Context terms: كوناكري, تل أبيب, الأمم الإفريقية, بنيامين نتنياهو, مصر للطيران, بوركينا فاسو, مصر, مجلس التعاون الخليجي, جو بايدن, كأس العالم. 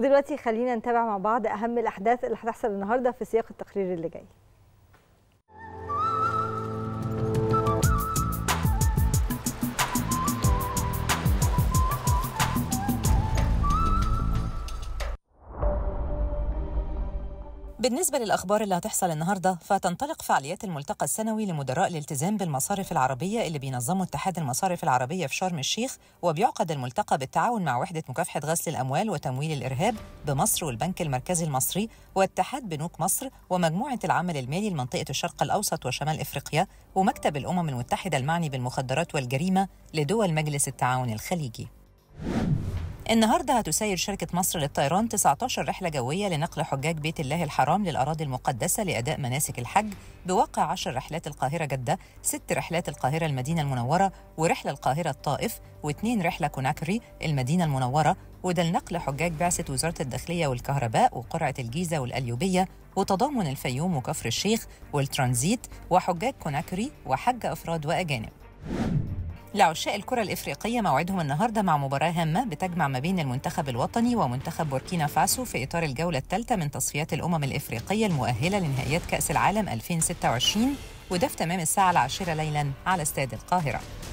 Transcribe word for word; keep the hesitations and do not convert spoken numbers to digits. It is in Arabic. ودلوقتي خلينا نتابع مع بعض أهم الأحداث اللي هتحصل النهاردة في سياق التقرير اللي جاي. بالنسبة للأخبار اللي هتحصل النهاردة، فتنطلق فعاليات الملتقى السنوي لمدراء الالتزام بالمصارف العربية اللي بينظمه اتحاد المصارف العربية في شرم الشيخ، وبيعقد الملتقى بالتعاون مع وحدة مكافحة غسل الأموال وتمويل الإرهاب بمصر والبنك المركزي المصري واتحاد بنوك مصر ومجموعة العمل المالي لمنطقة الشرق الأوسط وشمال إفريقيا ومكتب الأمم المتحدة المعني بالمخدرات والجريمة لدول مجلس التعاون الخليجي. النهارده هتسير شركة مصر للطيران تسعة عشر رحلة جوية لنقل حجاج بيت الله الحرام للأراضي المقدسة لأداء مناسك الحج، بواقع عشر رحلات القاهرة جدة، ست رحلات القاهرة المدينة المنورة، ورحلة القاهرة الطائف، واثنين رحلة كوناكري المدينة المنورة، وده لنقل حجاج بعثة وزارة الداخلية والكهرباء وقرعة الجيزة والقليوبية، وتضامن الفيوم وكفر الشيخ والترانزيت، وحجاج كوناكري وحج أفراد وأجانب. لعشاق الكرة الإفريقية موعدهم النهارده مع مباراة هامة بتجمع ما بين المنتخب الوطني ومنتخب بوركينا فاسو في إطار الجولة الثالثة من تصفيات الأمم الإفريقية المؤهلة لنهائيات كأس العالم ألفين وستة وعشرين، وده في تمام الساعة العاشرة ليلا على استاد القاهرة.